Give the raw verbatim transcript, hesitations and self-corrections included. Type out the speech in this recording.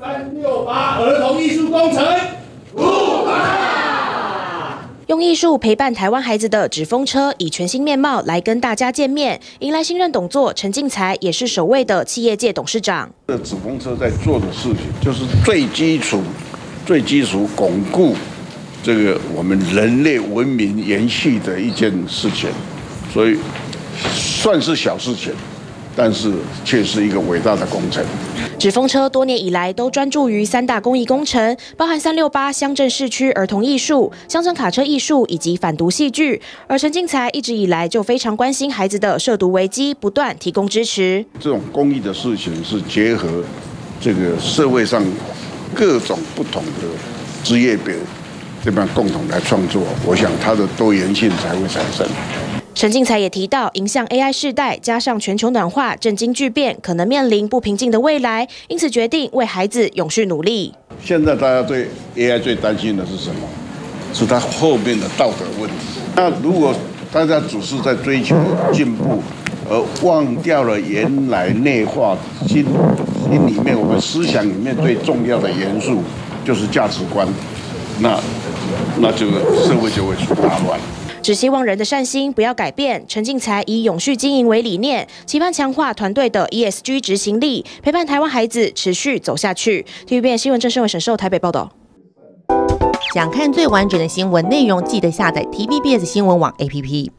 三六八儿童艺术工程，出发！用艺术陪伴台湾孩子的纸风车，以全新面貌来跟大家见面，迎来新任董座陈进才，也是首位的企业界董事长。这纸风车在做的事情，就是最基础、最基础巩固这个我们人类文明延续的一件事情，所以算是小事情。 但是却是一个伟大的工程。纸风车多年以来都专注于三大公益工程，包含三六八乡镇市区儿童艺术、乡镇卡车艺术以及反毒戏剧。而陈进才一直以来就非常关心孩子的涉毒危机，不断提供支持。这种公益的事情是结合这个社会上各种不同的职业别，这边共同来创作，我想它的多元性才会产生。 陈进才也提到，迎向 A I 世代，加上全球暖化、震惊巨变，可能面临不平静的未来，因此决定为孩子永续努力。现在大家对 A I 最担心的是什么？是它后面的道德问题。那如果大家只是在追求进步，而忘掉了原来内化心心里面我们思想里面最重要的元素，就是价值观，那那就是社会就会出大乱。 只希望人的善心不要改变。陈进才以永续经营为理念，期盼强化团队的 E S G 执行力，陪伴台湾孩子持续走下去。T V B S新闻郑胜伟、沈寿台北报道。想看最完整的新闻内容，记得下载 T V B S 新闻网 A P P。